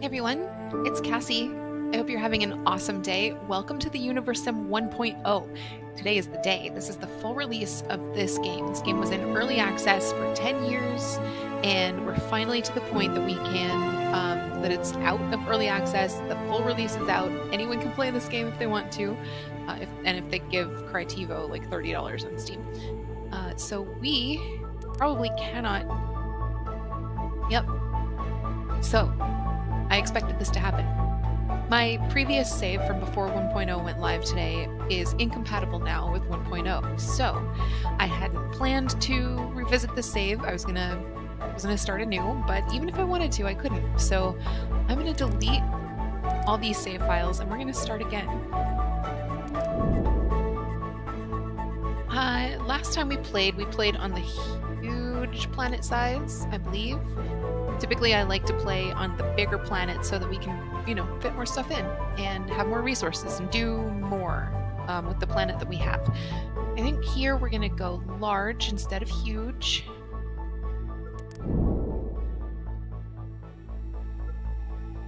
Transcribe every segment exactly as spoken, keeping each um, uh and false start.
Hey everyone, it's Cassie. I hope you're having an awesome day. Welcome to the Universim one point oh. Today is the day. This is the full release of this game. This game was in early access for ten years, and we're finally to the point that we can, um, that it's out of early access. The full release is out. Anyone can play this game if they want to, uh, if, and if they give Crytivo like thirty dollars on Steam. Uh, so we probably cannot... Yep. So... I expected this to happen. My previous save from before one point oh went live today is incompatible now with one point oh, so I hadn't planned to revisit the save. I was gonna, I was gonna start anew, but even if I wanted to, I couldn't. So I'm gonna delete all these save files and we're gonna start again. Uh, last time we played, we played on the huge planet size, I believe. Typically, I like to play on the bigger planet so that we can, you know, fit more stuff in and have more resources and do more um, with the planet that we have. I think here we're going to go large instead of huge.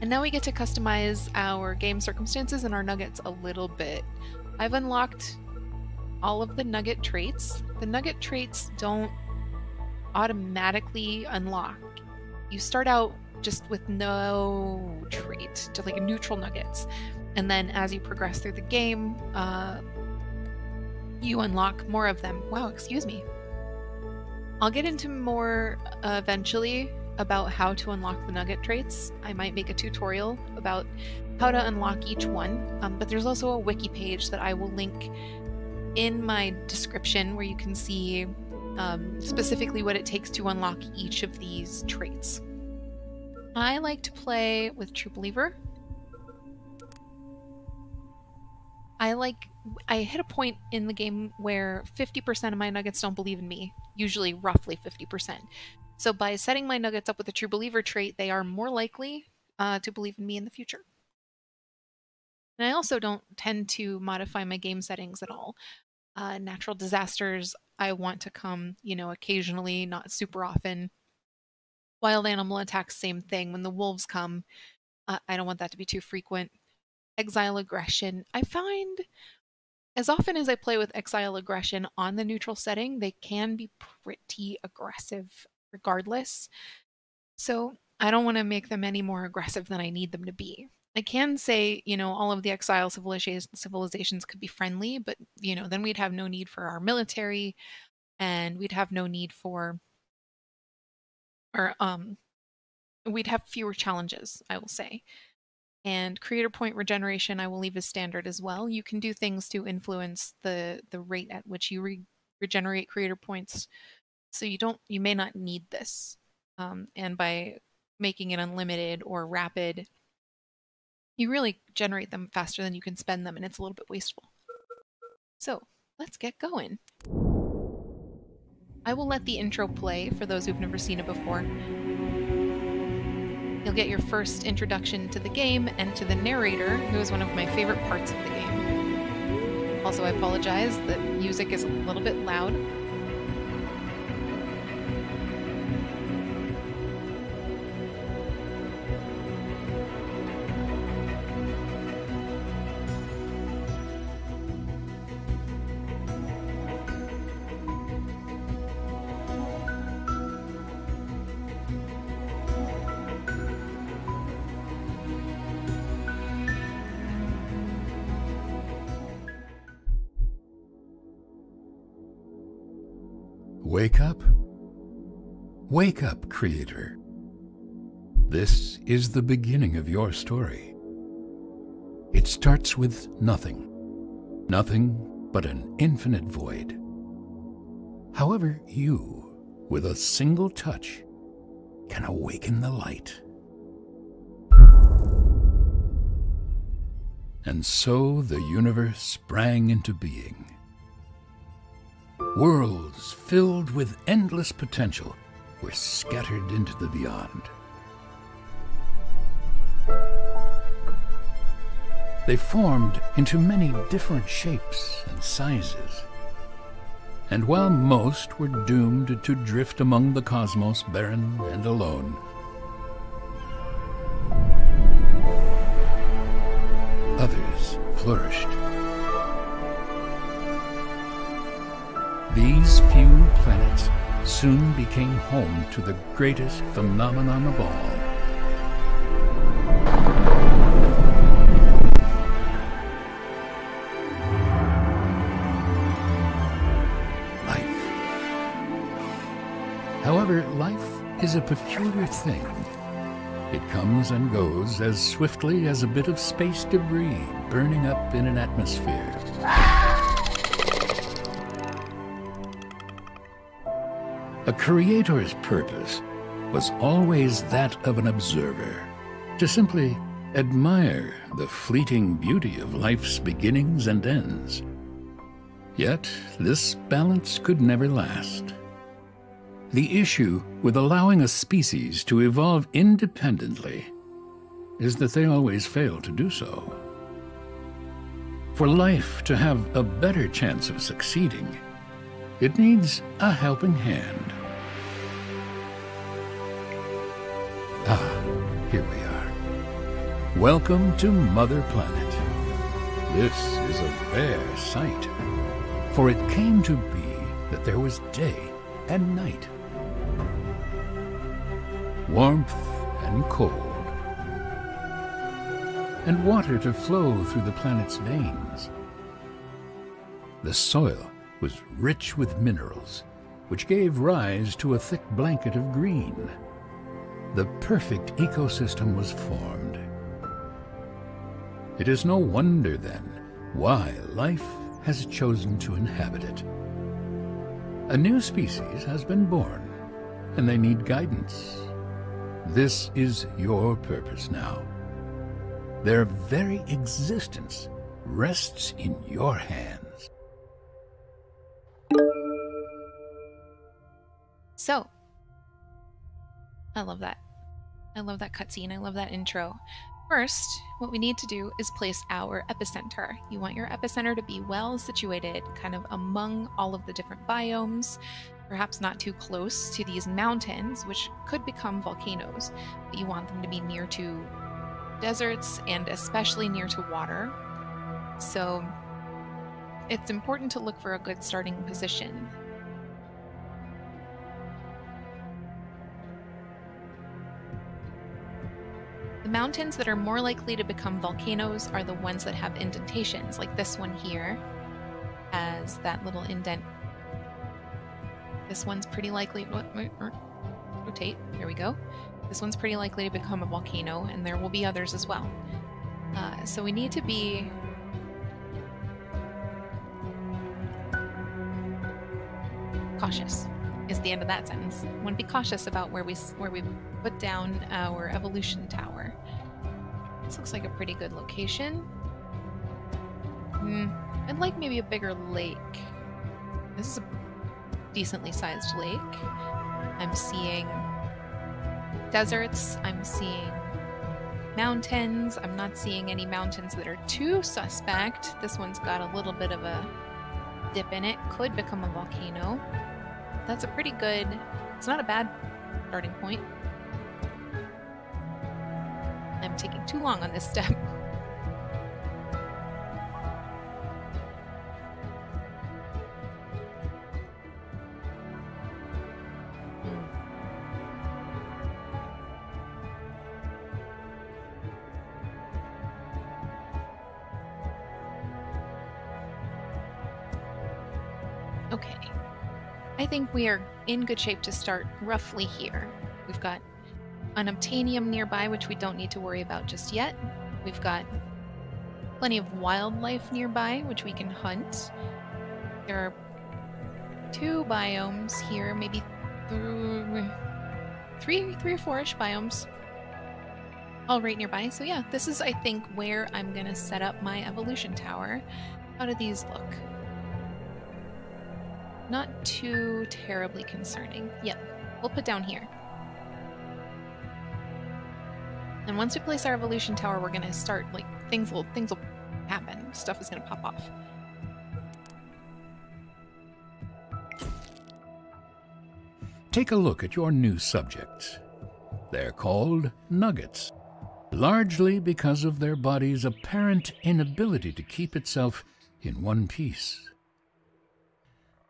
And now we get to customize our game circumstances and our nuggets a little bit. I've unlocked all of the nugget traits. The nugget traits don't automatically unlock. You start out just with no trait, to like neutral nuggets. And then as you progress through the game, uh, you unlock more of them. Wow, excuse me. I'll get into more uh, eventually about how to unlock the nugget traits. I might make a tutorial about how to unlock each one. Um, but there's also a wiki page that I will link in my description where you can see Um, specifically what it takes to unlock each of these traits. I like to play with True Believer. I like, I hit a point in the game where fifty percent of my nuggets don't believe in me, usually roughly fifty percent. So by setting my nuggets up with a True Believer trait, they are more likely uh, to believe in me in the future. And I also don't tend to modify my game settings at all. Uh, natural disasters, I want to come, you know, occasionally, not super often. Wild animal attacks, same thing. When the wolves come, uh, I don't want that to be too frequent. Exile aggression. I find as often as I play with exile aggression on the neutral setting, they can be pretty aggressive regardless. So I don't want to make them any more aggressive than I need them to be. I can say, you know, all of the exile civilizations could be friendly, but, you know, then we'd have no need for our military, and we'd have no need for, or, um, we'd have fewer challenges, I will say. And creator point regeneration I will leave as standard as well. You can do things to influence the, the rate at which you re regenerate creator points, so you don't, you may not need this. Um, and by making it unlimited or rapid, you really generate them faster than you can spend them, and it's a little bit wasteful. So let's get going. I will let the intro play for those who've never seen it before. You'll get your first introduction to the game and to the narrator, who is one of my favorite parts of the game. Also, I apologize, the music is a little bit loud. Wake up. Wake up, Creator. This is the beginning of your story. It starts with nothing. Nothing but an infinite void. However, you, with a single touch, can awaken the light. And so the universe sprang into being. Worlds filled with endless potential were scattered into the beyond. They formed into many different shapes and sizes. And while most were doomed to drift among the cosmos barren and alone, flourished. These few planets soon became home to the greatest phenomenon of all. However, life is a peculiar thing. It comes and goes as swiftly as a bit of space debris burning up in an atmosphere. A creator's purpose was always that of an observer, to simply admire the fleeting beauty of life's beginnings and ends. Yet this balance could never last. The issue with allowing a species to evolve independently is that they always fail to do so. For life to have a better chance of succeeding, it needs a helping hand. Ah, here we are. Welcome to Mother Planet. This is a rare sight, for it came to be that there was day and night. Warmth and cold, and water to flow through the planet's veins. The soil was rich with minerals, which gave rise to a thick blanket of green. The perfect ecosystem was formed. It is no wonder, then, why life has chosen to inhabit it. A new species has been born, and they need guidance. This is your purpose now. Their very existence rests in your hands. So, I love that. I love that cutscene. I love that intro. First, what we need to do is place our epicenter. You want your epicenter to be well situated, kind of among all of the different biomes. Perhaps not too close to these mountains, which could become volcanoes, but you want them to be near to deserts and especially near to water. So it's important to look for a good starting position. The mountains that are more likely to become volcanoes are the ones that have indentations, like this one here, as that little indent. This one's pretty likely, rotate, here we go. This one's pretty likely to become a volcano, and there will be others as well. Uh, so we need to be cautious, is the end of that sentence. We want to be cautious about where we, where we put down our evolution tower. This looks like a pretty good location. Mm, I'd like maybe a bigger lake. This is a decently sized lake. I'm seeing deserts. I'm seeing mountains. I'm not seeing any mountains that are too suspect. This one's got a little bit of a dip in it. Could become a volcano. That's a pretty good, it's not a bad starting point. I'm taking too long on this step. We are in good shape to start roughly here. We've got an unobtainium nearby, which we don't need to worry about just yet. We've got plenty of wildlife nearby, which we can hunt. There are two biomes here, maybe th three, three or four-ish biomes all right nearby. So yeah, this is, I think, where I'm gonna set up my evolution tower. How do these look? Not too terribly concerning. Yep, we'll put down here. And once we place our evolution tower, we're gonna start, like, things will things will happen. Stuff is gonna pop off. Take a look at your new subjects. They're called nuggets. largely because of their body's apparent inability to keep itself in one piece.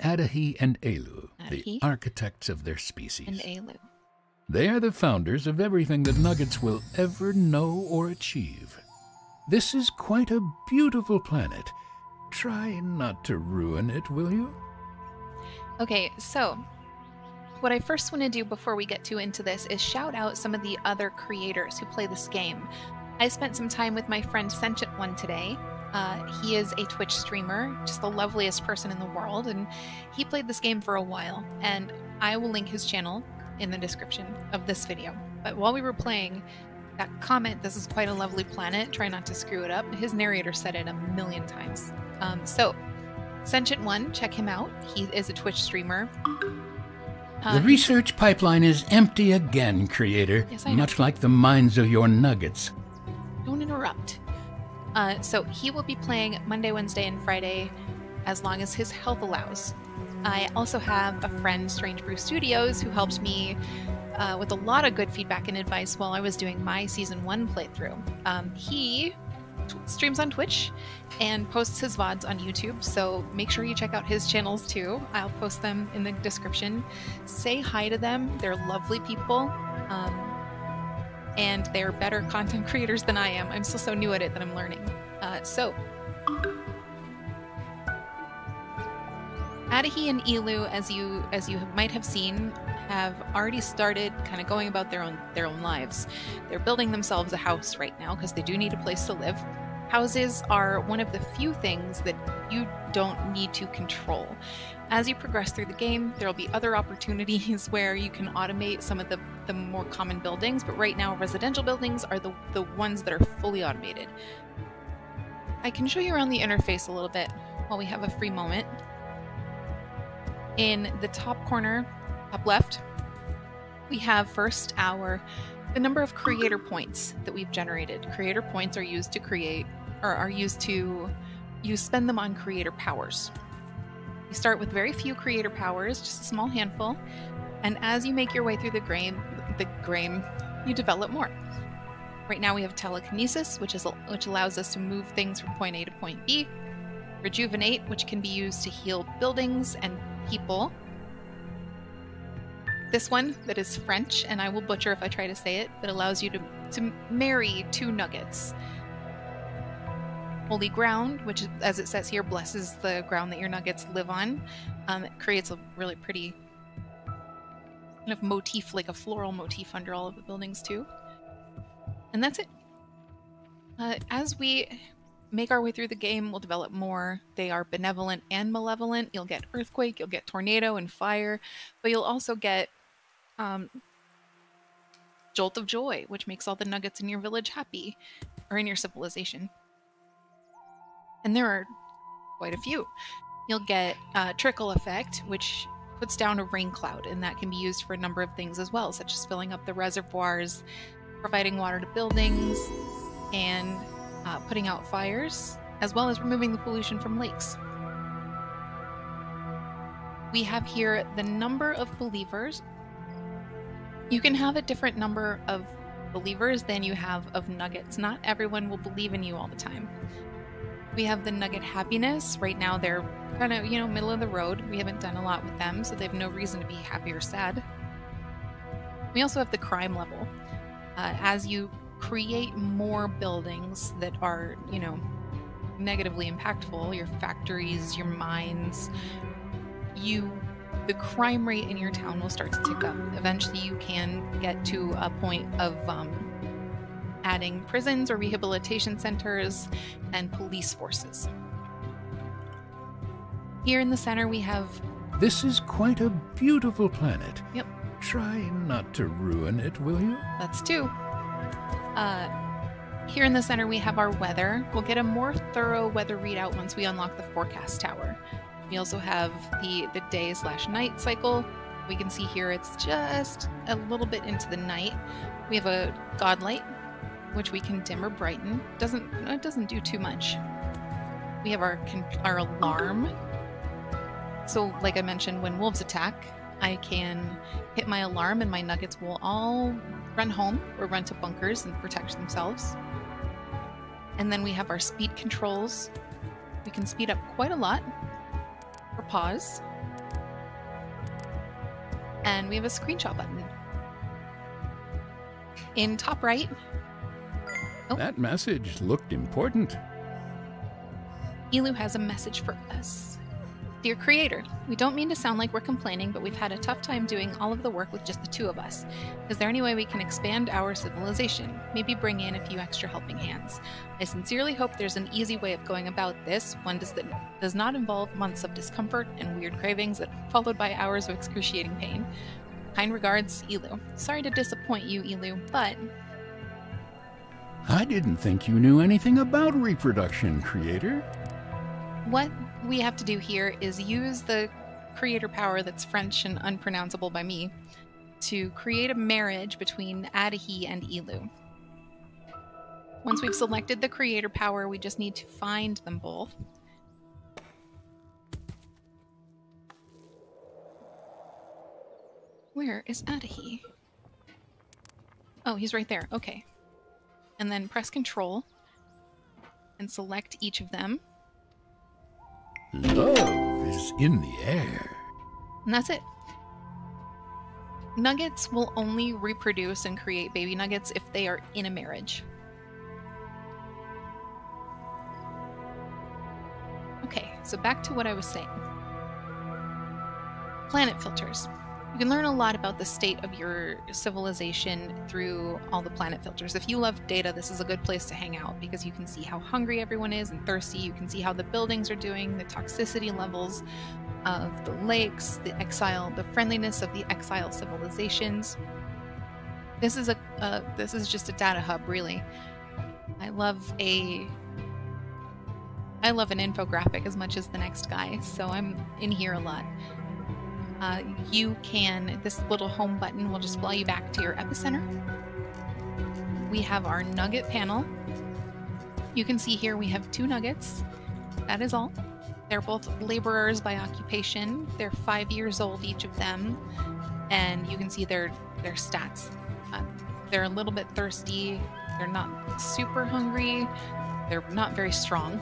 Adahi and Elu, Adahi? the architects of their species. And Elu. They are the founders of everything that Nuggets will ever know or achieve. This is quite a beautiful planet. Try not to ruin it, will you? Okay, so what I first want to do before we get too into this is shout out some of the other creators who play this game. I spent some time with my friend Sentient zero ne today. Uh, he is a Twitch streamer, just the loveliest person in the world, and he played this game for a while, and I will link his channel in the description of this video. But while we were playing, that comment, "This is quite a lovely planet, try not to screw it up," his narrator said it a million times. Um, so, Sentient zero ne, check him out. He is a Twitch streamer. Uh, the research pipeline is empty again, creator. Yes, I know. Much like the minds of your nuggets. Don't interrupt. Uh, so he will be playing Monday, Wednesday, and Friday as long as his health allows. I also have a friend, Strange Brew Studios, who helped me uh, with a lot of good feedback and advice while I was doing my Season one playthrough. Um, he streams on Twitch and posts his V O Ds on YouTube, so make sure you check out his channels too. I'll post them in the description. Say hi to them. They're lovely people. Um, and they're better content creators than I am. I'm still so new at it that I'm learning. Uh, so, Adahi and Elu, as you as you might have seen, have already started kind of going about their own their own lives. They're building themselves a house right now because they do need a place to live. Houses are one of the few things that you don't need to control. As you progress through the game, there'll be other opportunities where you can automate some of the, the more common buildings, but right now residential buildings are the, the ones that are fully automated. I can show you around the interface a little bit while we have a free moment. In the top corner, top left, we have first our the number of creator points that we've generated. Creator points are used to create, or are used to, you spend them on creator powers. You start with very few creator powers, just a small handful, and as you make your way through the game, the game, you develop more. Right now we have telekinesis, which is which allows us to move things from point A to point B. Rejuvenate, which can be used to heal buildings and people. This one that is French, and I will butcher if I try to say it, that allows you to, to marry two nuggets. Holy ground, which, as it says here, blesses the ground that your nuggets live on. Um, it creates a really pretty kind of motif, like a floral motif under all of the buildings too. And that's it. Uh, as we make our way through the game, we'll develop more. They are benevolent and malevolent. You'll get earthquake, you'll get tornado and fire, but you'll also get um, jolt of joy, which makes all the nuggets in your village happy, or in your civilization. And there are quite a few. You'll get uh, trickle effect, which puts down a rain cloud, and that can be used for a number of things as well, such as filling up the reservoirs, providing water to buildings, and uh, putting out fires, as well as removing the pollution from lakes. We have here the number of believers. You can have a different number of believers than you have of nuggets. Not everyone will believe in you all the time. We have the nugget happiness. Right now they're kind of, you know, middle of the road. We haven't done a lot with them, so they have no reason to be happy or sad. We also have the crime level. Uh, as you create more buildings that are, you know, negatively impactful, your factories, your mines, you, the crime rate in your town will start to tick up. Eventually you can get to a point of um, adding prisons or rehabilitation centers and police forces. Here in the center we have... This is quite a beautiful planet. Yep. Try not to ruin it, will you? That's two. Uh, here in the center we have our weather. We'll get a more thorough weather readout once we unlock the forecast tower. We also have the, the day slash night cycle. We can see here it's just a little bit into the night. We have a god light, which we can dim or brighten. Doesn't it doesn't do too much. We have our our alarm. So like I mentioned, when wolves attack, I can hit my alarm and my nuggets will all run home or run to bunkers and protect themselves. And then we have our speed controls. We can speed up quite a lot or pause. And we have a screenshot button. In top right. Oh. That message looked important. Elu has a message for us. Dear creator, we don't mean to sound like we're complaining, but we've had a tough time doing all of the work with just the two of us. Is there any way we can expand our civilization? Maybe bring in a few extra helping hands. I sincerely hope there's an easy way of going about this, one that does not involve months of discomfort and weird cravings, followed by hours of excruciating pain. Kind regards, Elu. Sorry to disappoint you, Elu, but... I didn't think you knew anything about reproduction, creator. What we have to do here is use the creator power that's French and unpronounceable by me to create a marriage between Adahi and Elu. Once we've selected the creator power, we just need to find them both. Where is Adahi? Oh, he's right there. Okay. And then press Control and select each of them. Love is in the air. And that's it. Nuggets will only reproduce and create baby nuggets if they are in a marriage. Okay, so back to what I was saying. Planet filters. You can learn a lot about the state of your civilization through all the planet filters. If you love data, this is a good place to hang out because you can see how hungry everyone is and thirsty. You can see how the buildings are doing, the toxicity levels of the lakes, the exile, the friendliness of the exile civilizations. This is a uh, this is just a data hub, really. I love a I love an infographic as much as the next guy, so I'm in here a lot. Uh, you can, this little home button will just fly you back to your epicenter. We have our nugget panel. You can see here we have two nuggets. That is all. They're both laborers by occupation. They're five years old, each of them. And you can see their, their stats. Uh, they're a little bit thirsty. They're not super hungry. They're not very strong.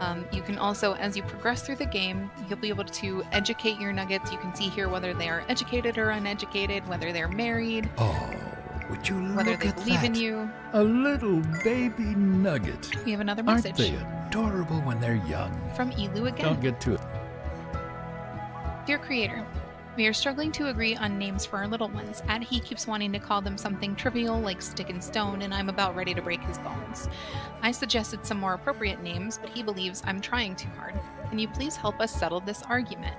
Um, you can also, as you progress through the game, you'll be able to educate your nuggets. You can see here whether they are educated or uneducated, whether they're married, oh, would you look whether they at believe that. in you. A little baby nugget. We have another message. Aren't they adorable when they're young? From Elu again. Don't get to it. Dear creator, we are struggling to agree on names for our little ones. Adhi keeps wanting to call them something trivial like Stick and Stone, and I'm about ready to break his bones. I suggested some more appropriate names, but he believes I'm trying too hard. Can you please help us settle this argument?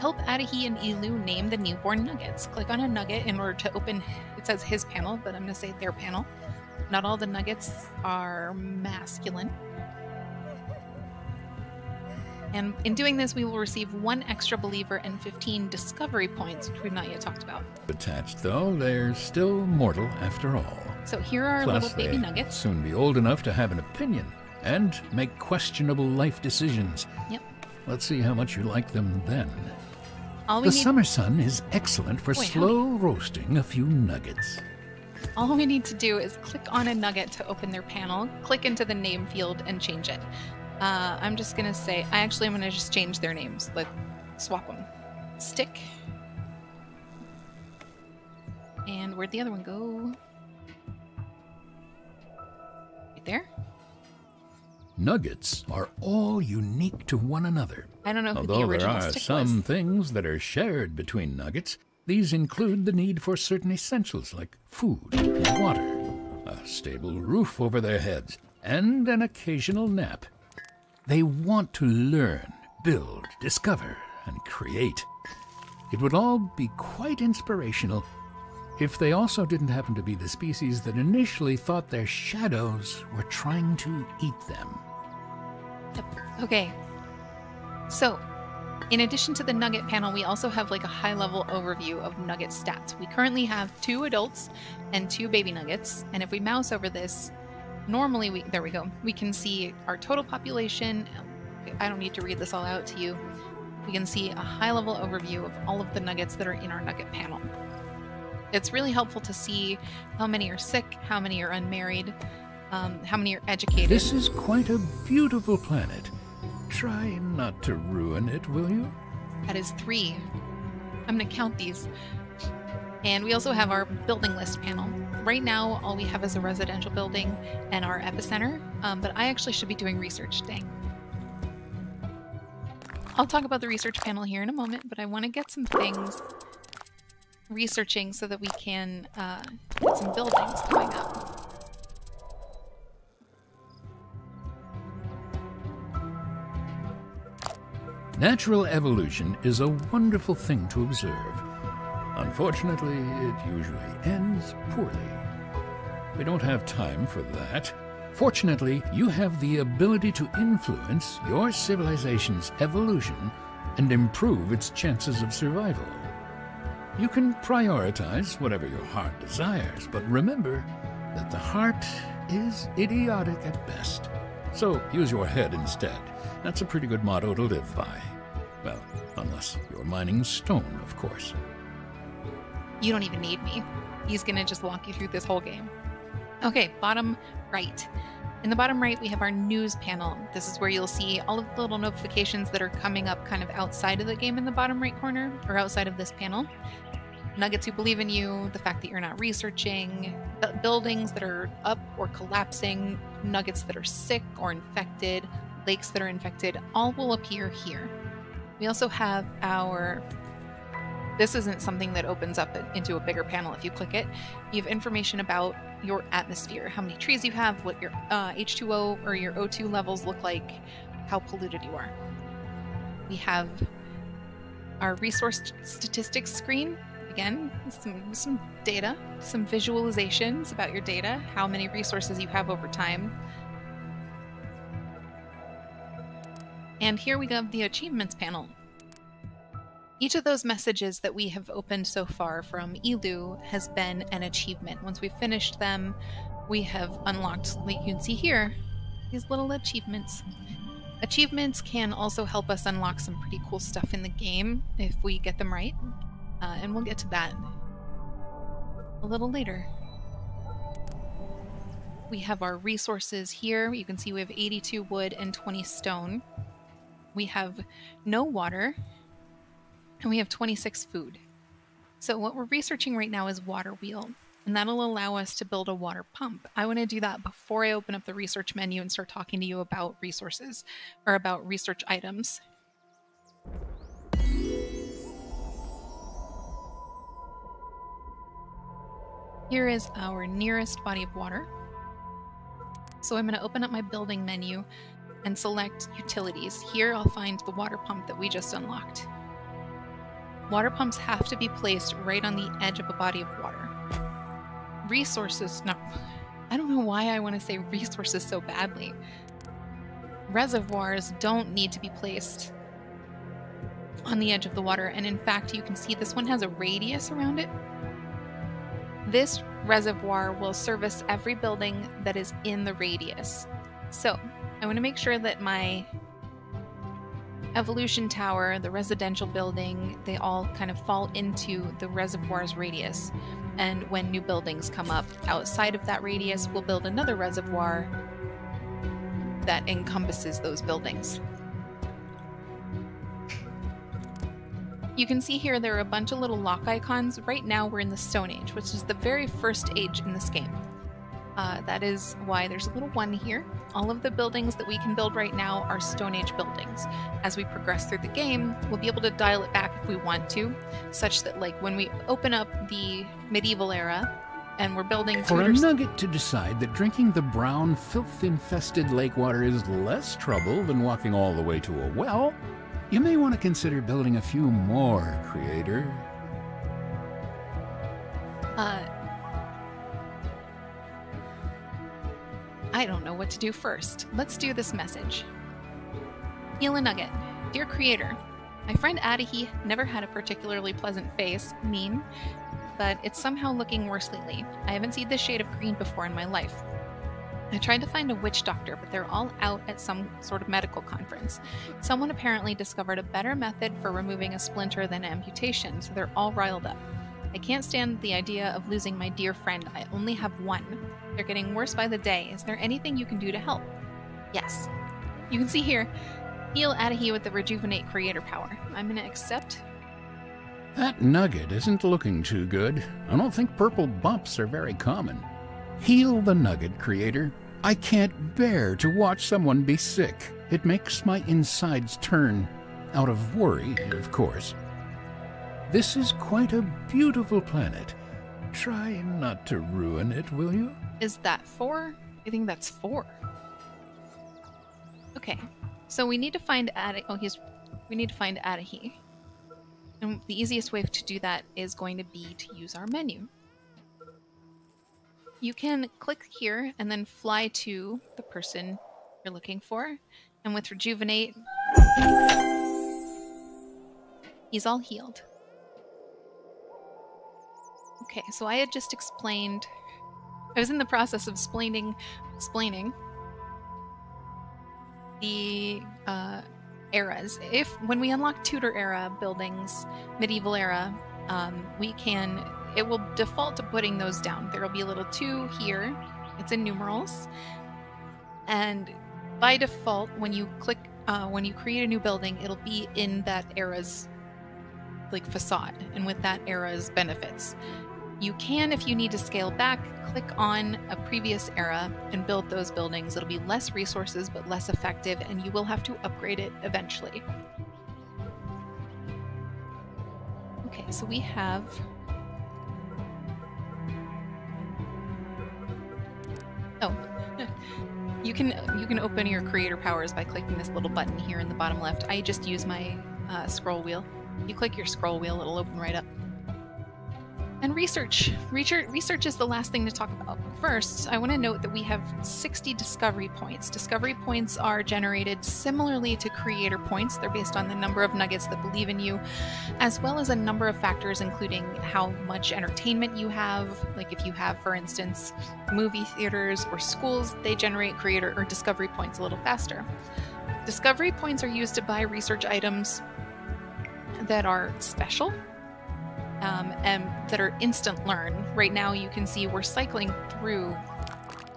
Help Adhi and Elu name the newborn nuggets. Click on a nugget in order to open, it says his panel, but I'm going to say their panel. Not all the nuggets are masculine. And in doing this, we will receive one extra believer and fifteen discovery points, which we've not yet talked about. Attached, though, they're still mortal after all. So here are Plus, little baby nuggets. Soon be old enough to have an opinion and make questionable life decisions. Yep. Let's see how much you like them then. All we the need... summer sun is excellent for Wait, slow many... roasting a few nuggets. All we need to do is click on a nugget to open their panel, click into the name field, and change it. Uh, I'm just gonna say, I actually am gonna just change their names. Let's swap them. Stick. And where'd the other one go? Right there. Nuggets are all unique to one another. I don't know who Although the original stick was. There are some was. things that are shared between nuggets. These include the need for certain essentials like food and water, a stable roof over their heads, and an occasional nap. They want to learn, build, discover, and create. It would all be quite inspirational if they also didn't happen to be the species that initially thought their shadows were trying to eat them. Okay. So, in addition to the nugget panel, we also have like a high-level overview of nugget stats. We currently have two adults and two baby nuggets, and if we mouse over this, normally, we, there we go, we can see our total population. I don't need to read this all out to you. We can see a high-level overview of all of the nuggets that are in our nugget panel. it's really helpful to see how many are sick, how many are unmarried, um, how many are educated. This is quite a beautiful planet. Try not to ruin it, will you? That is three. I'm going to count these. And we also have our building list panel. Right now, all we have is a residential building and our epicenter, um, but I actually should be doing research today. I'll talk about the research panel here in a moment, but I want to get some things researching so that we can uh, get some buildings going up. Natural evolution is a wonderful thing to observe. Unfortunately, it usually ends poorly. We don't have time for that. Fortunately, you have the ability to influence your civilization's evolution and improve its chances of survival. You can prioritize whatever your heart desires, but remember that the heart is idiotic at best. So use your head instead. That's a pretty good motto to live by. Well, unless you're mining stone, of course. You don't even need me. He's gonna just walk you through this whole game. Okay, bottom right. In the bottom right, we have our news panel. This is where you'll see all of the little notifications that are coming up kind of outside of the game in the bottom right corner, or outside of this panel. Nuggets who believe in you, the fact that you're not researching, buildings that are up or collapsing, nuggets that are sick or infected, lakes that are infected, all will appear here. We also have our... This isn't something that opens up into a bigger panel if you click it. You have information about your atmosphere, how many trees you have, what your uh, H two O or your O two levels look like, how polluted you are. We have our resource statistics screen. Again, some, some data, some visualizations about your data, how many resources you have over time. And here we have the achievements panel. Each of those messages that we have opened so far from Elu has been an achievement. Once we've finished them, we have unlocked, you can see here, these little achievements. Achievements can also help us unlock some pretty cool stuff in the game if we get them right. Uh, and we'll get to that a little later. We have our resources here. You can see we have eighty-two wood and twenty stone. We have no water. And we have twenty-six food. So what we're researching right now is water wheel, and that'll allow us to build a water pump. I want to do that before I open up the research menu and start talking to you about resources, or about research items. Here is our nearest body of water. So I'm going to open up my building menu and select utilities. Here I'll find the water pump that we just unlocked. Water pumps have to be placed right on the edge of a body of water. Resources, no, I don't know why I want to say resources so badly. Reservoirs don't need to be placed on the edge of the water, and in fact, you can see this one has a radius around it. This reservoir will service every building that is in the radius. So, I want to make sure that my Evolution Tower, the residential building, they all kind of fall into the reservoir's radius. And when new buildings come up outside of that radius, we'll build another reservoir that encompasses those buildings. You can see here there are a bunch of little lock icons. Right now we're in the Stone Age, which is the very first age in this game. Uh, that is why there's a little one here. All of the buildings that we can build right now are Stone Age buildings. As we progress through the game, we'll be able to dial it back if we want to, such that like when we open up the medieval era and we're building... For a nugget to decide that drinking the brown, filth-infested lake water is less trouble than walking all the way to a well, you may want to consider building a few more, creator. Uh... I don't know what to do first. Let's do this message. Yella Nugget, dear creator, my friend Adahi never had a particularly pleasant face, mean, but it's somehow looking worse lately. I haven't seen this shade of green before in my life. I tried to find a witch doctor, but they're all out at some sort of medical conference. Someone apparently discovered a better method for removing a splinter than amputation, so they're all riled up. I can't stand the idea of losing my dear friend. I only have one. They're getting worse by the day. Is there anything you can do to help? Yes. You can see here, heal Adahi with the Rejuvenate Creator Power. I'm going to accept. That nugget isn't looking too good. I don't think purple bumps are very common. Heal the nugget, Creator. I can't bear to watch someone be sick. It makes my insides turn, out of worry, of course. This is quite a beautiful planet. Try not to ruin it, will you? Is that four? I think that's four. Okay, so we need to find Adahi. Oh, he's. We need to find Adahi, and the easiest way to do that is going to be to use our menu. You can click here and then fly to the person you're looking for, and with Rejuvenate, he's all healed. Okay, so I had just explained. I was in the process of explaining, explaining the uh, eras. If when we unlock Tudor era buildings, medieval era, um, we can. It will default to putting those down. There will be a little two here. It's in numerals, and by default, when you click, uh, when you create a new building, it'll be in that era's like facade and with that era's benefits. You can, if you need to scale back, click on a previous era and build those buildings. It'll be less resources, but less effective, and you will have to upgrade it eventually. Okay, so we have... Oh, you can, you can open your creator powers by clicking this little button here in the bottom left. I just use my uh, scroll wheel. You click your scroll wheel, it'll open right up. And research. Research is the last thing to talk about. First, I want to note that we have sixty discovery points. Discovery points are generated similarly to creator points. They're based on the number of nuggets that believe in you, as well as a number of factors, including how much entertainment you have. Like if you have, for instance, movie theaters or schools, they generate creator or discovery points a little faster. Discovery points are used to buy research items that are special. Um, and that are instant learn. Right now you can see we're cycling through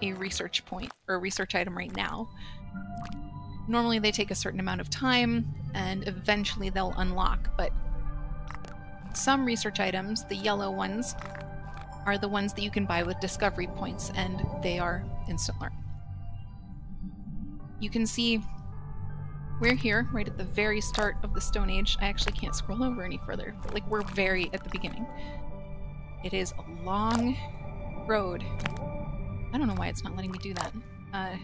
a research point or a research item right now. Normally they take a certain amount of time and eventually they'll unlock, but some research items, the yellow ones, are the ones that you can buy with discovery points and they are instant learn. You can see we're here, right at the very start of the Stone Age. I actually can't scroll over any further, but like we're very at the beginning. It is a long road. I don't know why it's not letting me do that. Uh,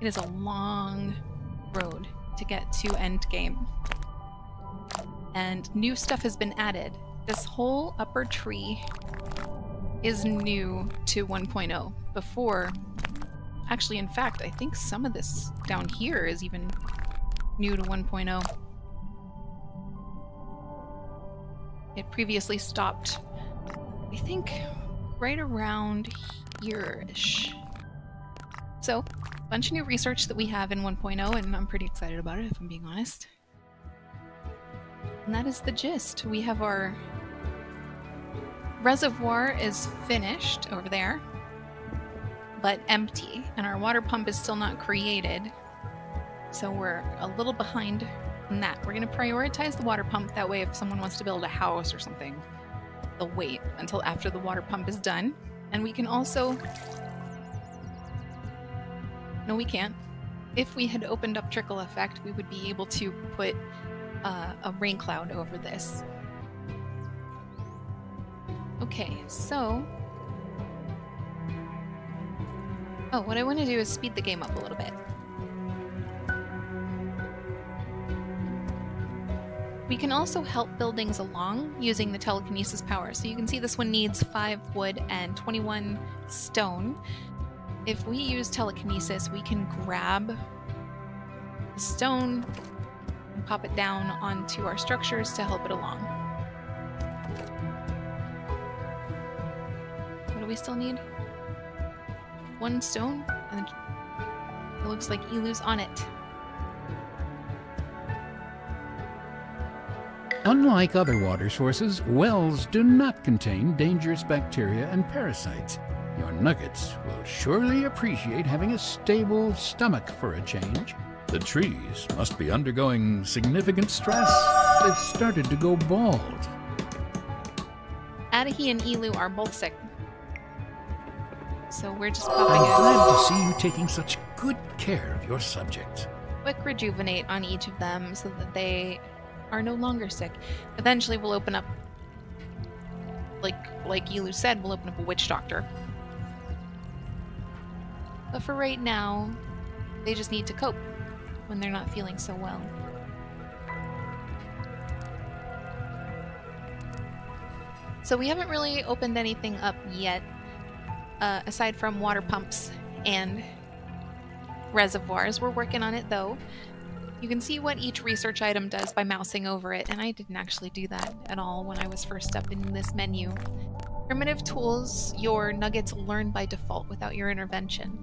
it is a long road to get to end game. And new stuff has been added. This whole upper tree is new to one point oh. Before, actually, in fact, I think some of this down here is even new to one point oh. It previously stopped, I think, right around here-ish. So, a bunch of new research that we have in one point oh, and I'm pretty excited about it, if I'm being honest. And that is the gist. We have our reservoir is finished over there, but empty, and our water pump is still not created, so we're a little behind on that. We're going to prioritize the water pump, that way if someone wants to build a house or something, they'll wait until after the water pump is done. And we can also... No, we can't. If we had opened up Trickle Effect, we would be able to put uh, a rain cloud over this. Okay, so... Oh, what I want to do is speed the game up a little bit. We can also help buildings along using the telekinesis power. So you can see this one needs five wood and twenty-one stone. If we use telekinesis, we can grab the stone and pop it down onto our structures to help it along. What do we still need? One stone, and it looks like Elu's on it. Unlike other water sources, wells do not contain dangerous bacteria and parasites. Your nuggets will surely appreciate having a stable stomach for a change. The trees must be undergoing significant stress. They've started to go bald. Adahi and Elu are both sick. So we're just popping I'm in. Glad to see you taking such good care of your subjects. Quick rejuvenate on each of them so that they are no longer sick. Eventually we'll open up, like like Elu said, we'll open up a witch doctor. But for right now, they just need to cope when they're not feeling so well. So we haven't really opened anything up yet, uh, aside from water pumps and reservoirs. We're working on it though. You can see what each research item does by mousing over it, and I didn't actually do that at all when I was first up in this menu. Primitive tools your nuggets learn by default without your intervention.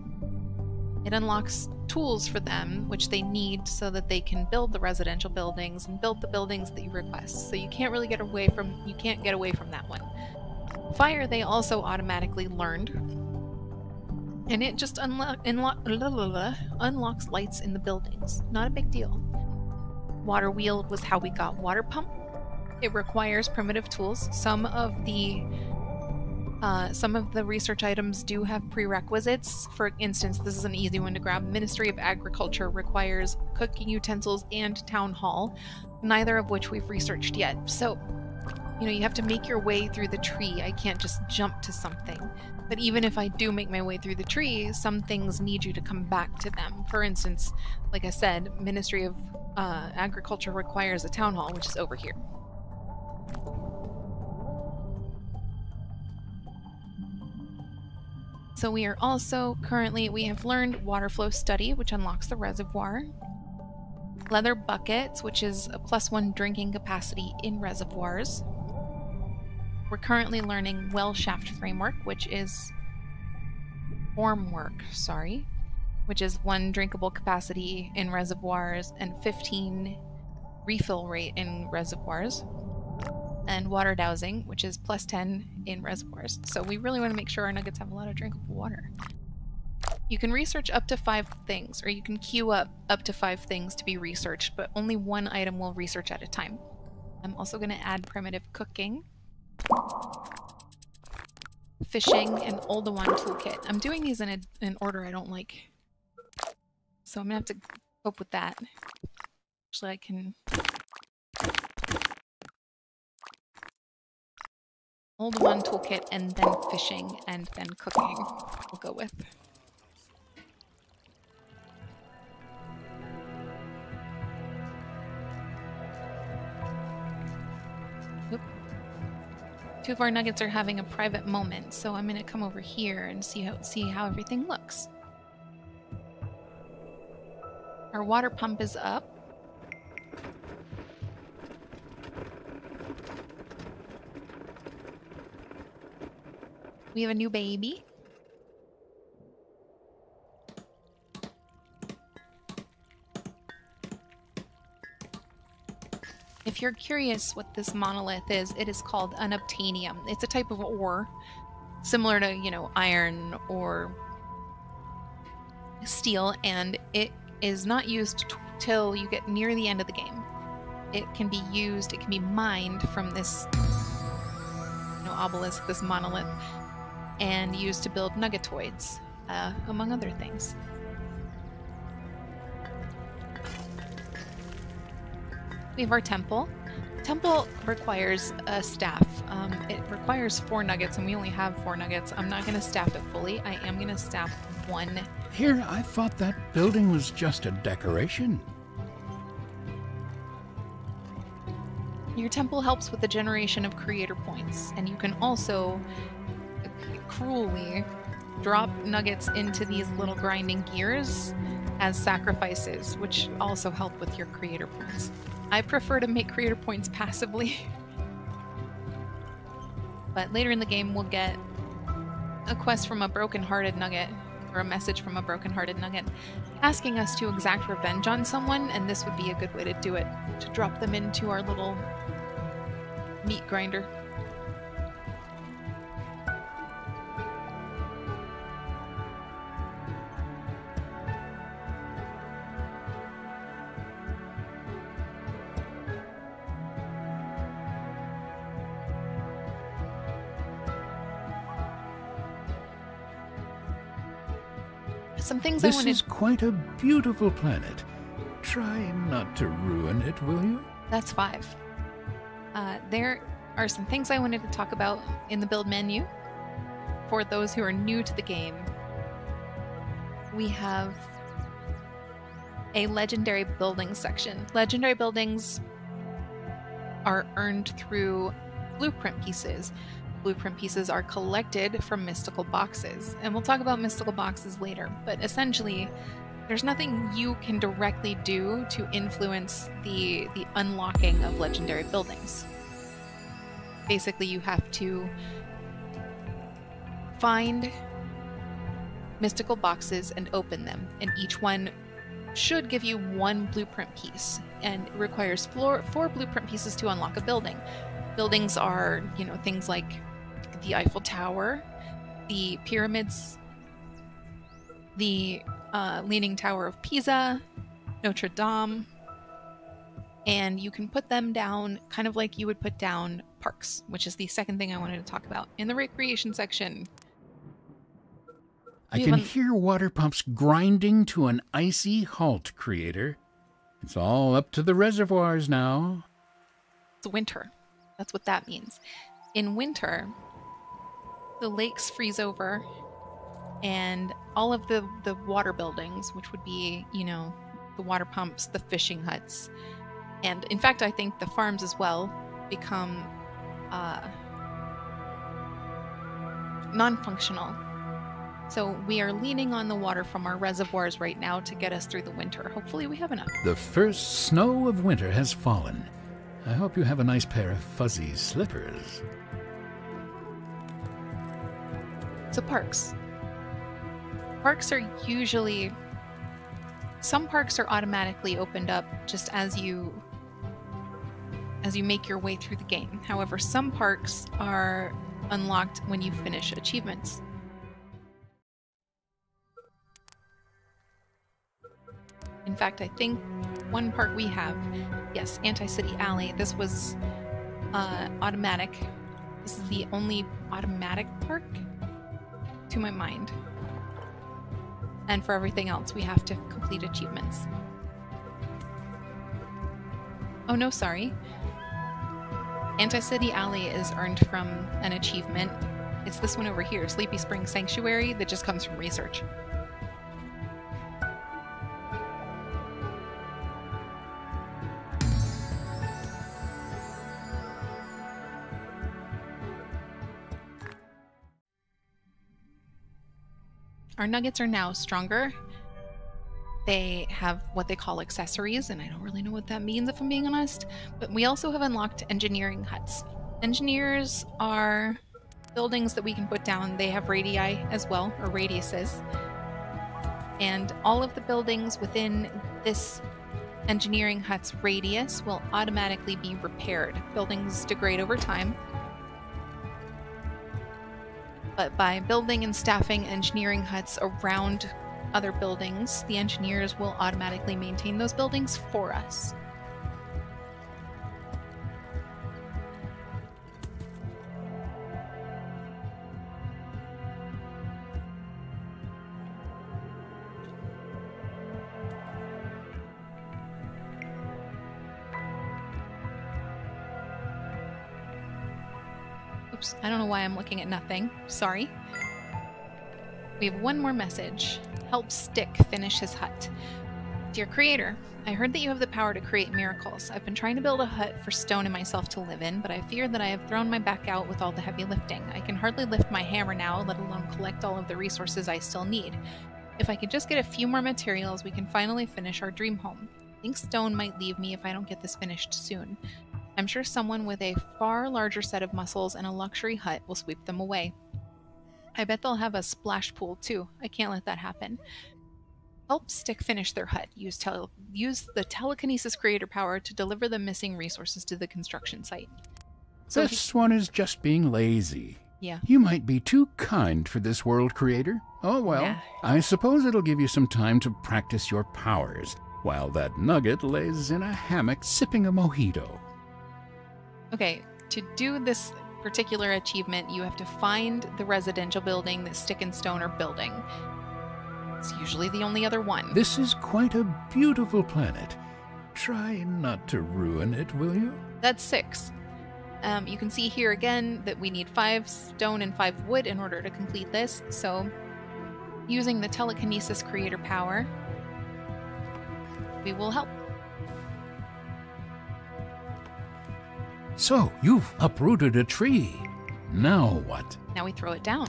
It unlocks tools for them, which they need so that they can build the residential buildings and build the buildings that you request. So you can't really get away from you can't get away from that one. Fire they also automatically learned, and it just unlo unlo unlocks lights in the buildings. Not a big deal. Water wheel was how we got water pump. It requires primitive tools. Some of the Uh, some of the research items do have prerequisites. For instance, this is an easy one to grab. Ministry of Agriculture requires cooking utensils and town hall, neither of which we've researched yet. So, you know, you have to make your way through the tree. I can't just jump to something. But even if I do make my way through the tree, some things need you to come back to them. For instance, like I said, Ministry of uh, Agriculture requires a town hall, which is over here. So we are also currently, we have learned water flow study, which unlocks the reservoir. Leather buckets, which is a plus one drinking capacity in reservoirs. We're currently learning well shaft framework, which is formwork, sorry, which is one drinkable capacity in reservoirs and fifteen refill rate in reservoirs. And water dowsing, which is plus ten in reservoirs. So we really want to make sure our nuggets have a lot of drinkable water. You can research up to five things, or you can queue up up to five things to be researched, but only one item will research at a time. I'm also going to add primitive cooking, fishing, and Oldowan toolkit. I'm doing these in a, an order I don't like, so I'm going to have to cope with that. Actually, I can... Oldowan toolkit, and then fishing, and then cooking we'll go with. Oop. Two of our nuggets are having a private moment, so I'm gonna come over here and see how see how everything looks. Our water pump is up. We have a new baby. If you're curious what this monolith is, it is called an obtainium. It's a type of ore, similar to, you know, iron or steel, and it is not used t till you get near the end of the game. It can be used, it can be mined from this, you know, obelisk, this monolith, and used to build nuggetoids, uh, among other things. We have our temple. Temple requires a staff. Um, it requires four nuggets, and we only have four nuggets. I'm not gonna staff it fully. I am gonna staff one. Here, I thought that building was just a decoration. Your temple helps with the generation of creator points, and you can also cruelly drop nuggets into these little grinding gears as sacrifices, which also help with your creator points. I prefer to make creator points passively, but later in the game we'll get a quest from a broken-hearted nugget, or a message from a broken-hearted nugget, asking us to exact revenge on someone, and this would be a good way to do it, to drop them into our little meat grinder. Some things this I wanted... is quite a beautiful planet. Try not to ruin it, will you? That's five. Uh, there are some things I wanted to talk about in the build menu. For those who are new to the game, we have a legendary building section. Legendary buildings are earned through blueprint pieces. Blueprint pieces are collected from mystical boxes, and we'll talk about mystical boxes later, but essentially there's nothing you can directly do to influence the the unlocking of legendary buildings. Basically, you have to find mystical boxes and open them, and each one should give you one blueprint piece, and it requires four, four blueprint pieces to unlock a building. Buildings are, you know, things like the Eiffel Tower, the pyramids, the uh, Leaning Tower of Pisa, Notre Dame, and you can put them down kind of like you would put down parks, which is the second thing I wanted to talk about. In the recreation section... I can hear water pumps grinding to an icy halt, creator. It's all up to the reservoirs now. It's winter. That's what that means. In winter, the lakes freeze over, and all of the, the water buildings, which would be, you know, the water pumps, the fishing huts, and in fact, I think the farms as well, become uh, non-functional. So we are leaning on the water from our reservoirs right now to get us through the winter. Hopefully we have enough. The first snow of winter has fallen. I hope you have a nice pair of fuzzy slippers. So parks. Parks are usually... Some parks are automatically opened up just as you as you make your way through the game. However, some parks are unlocked when you finish achievements. In fact, I think one park we have... Yes, Anti-City Alley. This was uh, automatic. This is the only automatic park to my mind. And for everything else, we have to complete achievements. Oh no, sorry. Anti-City Alley is earned from an achievement. It's this one over here, Sleepy Spring Sanctuary, that just comes from research. Our nuggets are now stronger. They have what they call accessories, and I don't really know what that means if I'm being honest, but we also have unlocked engineering huts. Engineers are buildings that we can put down. They have radii as well, or radiuses. And all of the buildings within this engineering hut's radius will automatically be repaired. Buildings degrade over time. But by building and staffing engineering huts around other buildings, the engineers will automatically maintain those buildings for us. I don't know why I'm looking at nothing. Sorry. We have one more message. Help Stick finish his hut. Dear creator, I heard that you have the power to create miracles. I've been trying to build a hut for Stone and myself to live in, but I fear that I have thrown my back out with all the heavy lifting. I can hardly lift my hammer now, let alone collect all of the resources I still need. If I could just get a few more materials, we can finally finish our dream home. I think Stone might leave me if I don't get this finished soon. I'm sure someone with a far larger set of muscles and a luxury hut will sweep them away. I bet they'll have a splash pool too. I can't let that happen. Help Stick finish their hut. Use, tele use the telekinesis creator power to deliver the missing resources to the construction site. So this one is just being lazy. Yeah. You might be too kind for this world, creator. Oh well, yeah. I suppose it'll give you some time to practice your powers while that nugget lays in a hammock sipping a mojito. Okay, to do this particular achievement, you have to find the residential building that Stick and Stone are building. It's usually the only other one. This is quite a beautiful planet. Try not to ruin it, will you? That's six. Um, you can see here again that we need five stone and five wood in order to complete this, so using the telekinesis creator power, we will help. So, you've uprooted a tree. Now what? Now we throw it down.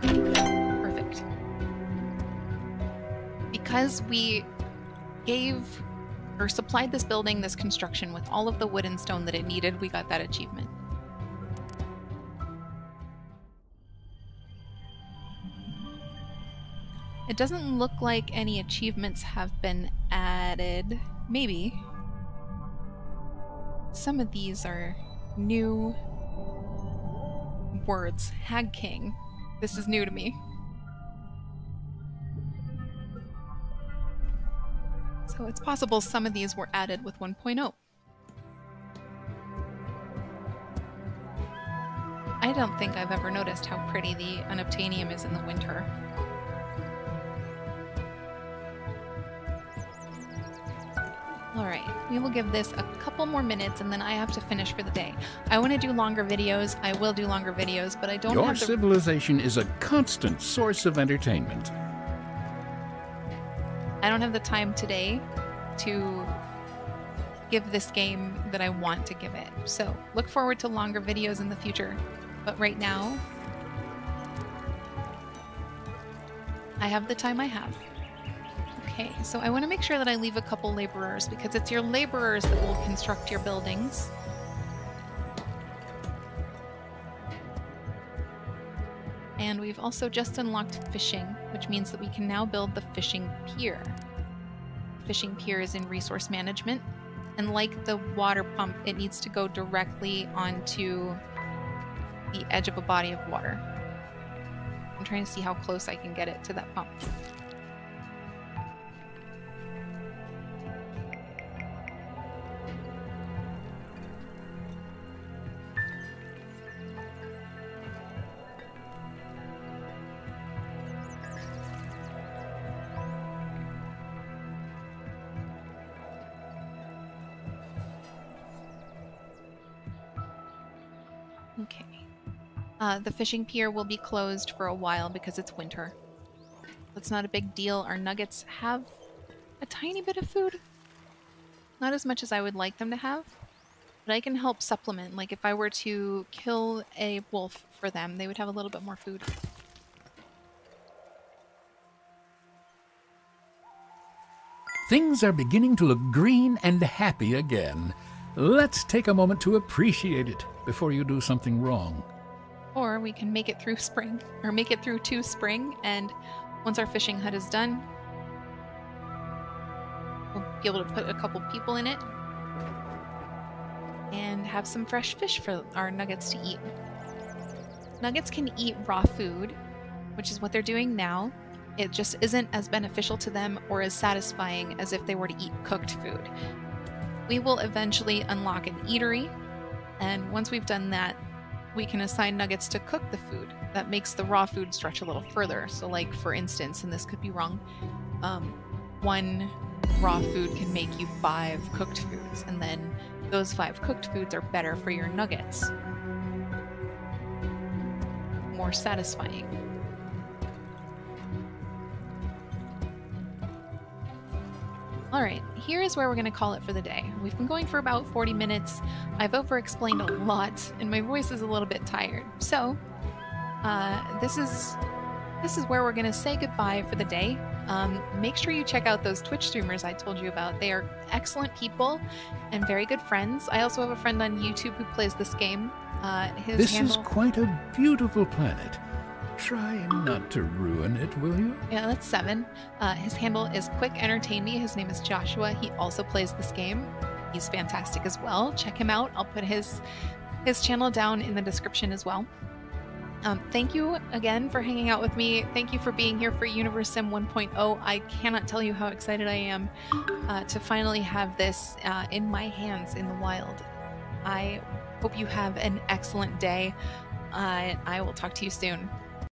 Perfect. Because we gave or supplied this building, this construction, with all of the wood and stone that it needed, we got that achievement. It doesn't look like any achievements have been added. Maybe. Some of these are new words. Hag King. This is new to me. So it's possible some of these were added with one point oh. I don't think I've ever noticed how pretty the unobtainium is in the winter. Alright, we will give this a couple more minutes and then I have to finish for the day. I want to do longer videos, I will do longer videos, but I don't Your have the- Your civilization is a constant source of entertainment. I don't have the time today to give this game that I want to give it. So, look forward to longer videos in the future. But right now, I have the time I have. Okay, so I want to make sure that I leave a couple laborers, because it's your laborers that will construct your buildings. And we've also just unlocked fishing, which means that we can now build the fishing pier. Fishing pier is in resource management, and like the water pump, it needs to go directly onto the edge of a body of water. I'm trying to see how close I can get it to that pump. Okay. Uh, the fishing pier will be closed for a while because it's winter. That's not a big deal. Our nuggets have a tiny bit of food. Not as much as I would like them to have, but I can help supplement. Like if I were to kill a wolf for them, they would have a little bit more food. Things are beginning to look green and happy again. Let's take a moment to appreciate it before you do something wrong. Or we can make it through spring, or make it through to spring, and once our fishing hut is done, we'll be able to put a couple people in it and have some fresh fish for our nuggets to eat. Nuggets can eat raw food, which is what they're doing now. It just isn't as beneficial to them or as satisfying as if they were to eat cooked food. We will eventually unlock an eatery, and once we've done that, we can assign nuggets to cook the food. That makes the raw food stretch a little further. So like, for instance, and this could be wrong, um, one raw food can make you five cooked foods, and then those five cooked foods are better for your nuggets. More satisfying. Alright, here is where we're going to call it for the day. We've been going for about forty minutes. I've over-explained a lot, and my voice is a little bit tired. So, uh, this is this is where we're going to say goodbye for the day. Um, make sure you check out those Twitch streamers I told you about. They are excellent people and very good friends. I also have a friend on YouTube who plays this game. Uh, his handle... This is quite a beautiful planet. Try not to ruin it, will you? Yeah, that's seven. Uh, his handle is Quick Entertain Me. His name is Joshua. He also plays this game. He's fantastic as well. Check him out. I'll put his his channel down in the description as well. Um, thank you again for hanging out with me. Thank you for being here for Universim one point oh. I cannot tell you how excited I am uh, to finally have this uh, in my hands in the wild. I hope you have an excellent day. Uh, I will talk to you soon.